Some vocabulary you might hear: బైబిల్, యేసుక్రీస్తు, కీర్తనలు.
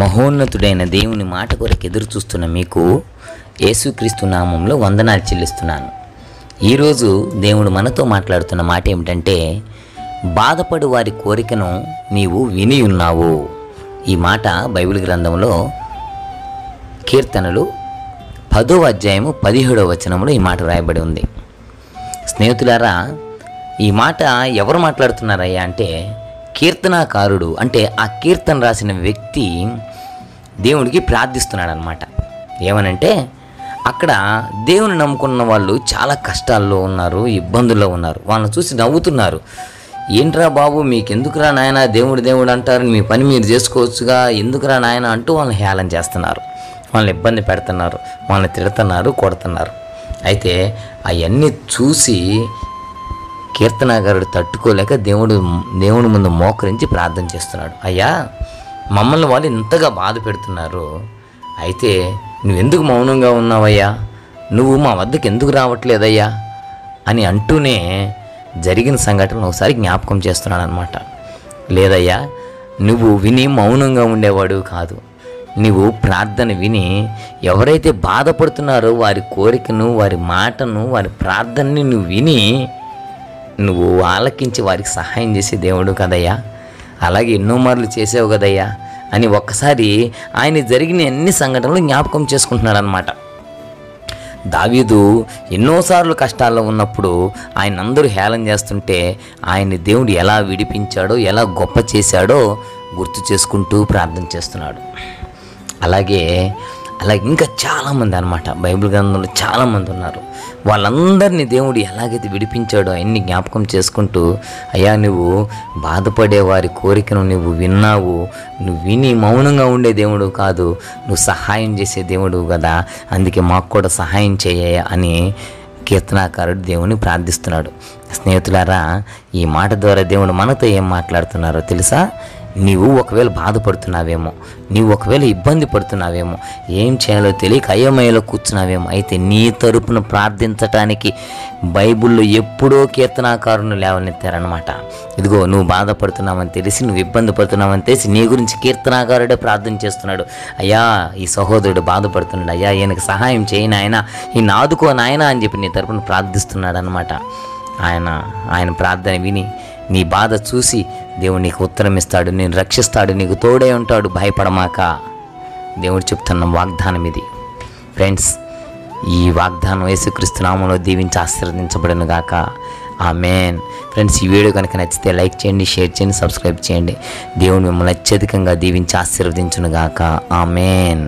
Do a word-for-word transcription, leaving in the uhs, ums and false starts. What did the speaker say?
మహోన్నతుడైన దేవుని మాట కొరకు ఎదురు చూస్తున్న మీకు యేసుక్రీస్తు నామంలో వందనాలు చెల్లిస్తున్నాను. ఈరోజు దేవుడు మనతో మాట్లాడుతున్న మాట ఏమిటంటే, బాధపడు వారి కోరికను నీవు విని ఉన్నావు. ఈ మాట బైబిల్ గ్రంథంలో కీర్తనలు పదవ అధ్యాయము పదిహేడవ వచనంలో ఈ మాట రాయబడి ఉంది. స్నేహితులారా, ఈ మాట ఎవరు మాట్లాడుతున్నారయ్యా అంటే కీర్తనాకారుడు, అంటే ఆ కీర్తన రాసిన వ్యక్తి దేవునికి ప్రార్థిస్తున్నాడు అనమాట. ఏమనంటే, అక్కడ దేవుని నమ్ముకున్న వాళ్ళు చాలా కష్టాల్లో ఉన్నారు, ఇబ్బందుల్లో ఉన్నారు. వాళ్ళని చూసి నవ్వుతున్నారు. ఏంట్రా బాబు, మీకెందుకురా నాయన దేవుడు దేవుడు అంటారు, మీ పని మీరు చేసుకోవచ్చుగా, ఎందుకురా నాయన అంటూ వాళ్ళని హేళన చేస్తున్నారు, వాళ్ళని ఇబ్బంది పెడుతున్నారు, వాళ్ళని తిడుతున్నారు, కొడుతున్నారు. అయితే అవన్నీ చూసి కీర్తనకారుడు తట్టుకోలేక దేవుడు దేవుని ముందు మోకరించి ప్రార్థన చేస్తున్నాడు. అయ్యా, మమ్మల్ని వాళ్ళు ఇంతగా బాధ పెడుతున్నారు, అయితే నువ్వెందుకు మౌనంగా ఉన్నావయ్యా, నువ్వు మా వద్దకు ఎందుకు రావట్లేదయ్యా అని అంటూనే జరిగిన సంఘటనలు ఒకసారి జ్ఞాపకం చేస్తున్నాడు అనమాట. లేదయ్యా, నువ్వు విని మౌనంగా ఉండేవాడు కాదు, నువ్వు ప్రార్థన విని ఎవరైతే బాధపడుతున్నారో వారి కోరికను, వారి మాటను, వారి ప్రార్థనని నువ్వు విని నువ్వు ఆలకించి వారికి సహాయం చేసే దేవుడు కదయ్యా, అలాగే ఎన్నో మార్లు చేసావు కదయ్యా అని ఒక్కసారి ఆయన జరిగిన అన్ని సంఘటనలు జ్ఞాపకం చేసుకుంటున్నాడు అనమాట. దావీదు ఎన్నోసార్లు కష్టాల్లో ఉన్నప్పుడు ఆయన అందరూ హేళన చేస్తుంటే ఆయన దేవుడు ఎలా విడిపించాడో, ఎలా గొప్ప చేశాడో గుర్తు చేసుకుంటూ ప్రార్థన చేస్తున్నాడు. అలాగే అలాగే ఇంకా చాలామంది అనమాట బైబిల్ గ్రంథంలో చాలామంది ఉన్నారు. వాళ్ళందరినీ దేవుడు ఎలాగైతే విడిపించాడో అన్ని జ్ఞాపకం చేసుకుంటూ, అయ్యా నువ్వు బాధపడే వారి కోరికను నువ్వు విన్నావు, నువ్వు విని మౌనంగా ఉండే దేవుడు కాదు, నువ్వు సహాయం చేసే దేవుడు కదా, అందుకే మాకు కూడా సహాయం చేయ అని కీర్తనాకారుడు దేవుని ప్రార్థిస్తున్నాడు. స్నేహితులారా, ఈ మాట ద్వారా దేవుడు మనతో ఏం మాట్లాడుతున్నారో తెలుసా? నీవు ఒకవేళ బాధపడుతున్నావేమో, నీవు ఒకవేళ ఇబ్బంది పడుతున్నావేమో, ఏం చేయాలో తెలియక అయోమయలో కూర్చున్నావేమో, అయితే నీ తరపున ప్రార్థించటానికి బైబిల్లో ఎప్పుడో కీర్తనాకారుని లేవనెత్తారనమాట. ఇదిగో నువ్వు బాధపడుతున్నావని తెలిసి, నువ్వు ఇబ్బంది పడుతున్నావని తెలిసి నీ గురించి కీర్తనాకారుడే ప్రార్థన చేస్తున్నాడు. అయ్యా, ఈ సహోదరుడు బాధపడుతున్నాడు, అయ్యా ఈయనకు సహాయం చేయి నాయనా, ఈయన ఆదుకో నాయనా అని చెప్పి నీ తరపున ప్రార్థిస్తున్నాడు అనమాట. ఆయన ఆయన ప్రార్థన విని నీ బాధ చూసి దేవుడు నీకు ఉత్తరం ఇస్తాడు, నేను రక్షిస్తాడు, నీకు తోడే ఉంటాడు, భయపడమాక. దేవుడు చెప్తున్న వాగ్దానం ఇది. ఫ్రెండ్స్, ఈ వాగ్దానం యేసుక్రీస్తు నామములో దీవించి ఆశీర్వదించబడును గాక. ఆమేన్. ఫ్రెండ్స్, ఈ వీడియో కనుక నచ్చితే లైక్ చేయండి, షేర్ చేయండి, సబ్స్క్రైబ్ చేయండి. దేవుడు మిమ్మల్ని అత్యధికంగా దీవించి ఆశీర్వదించును గాక. ఆమేన్.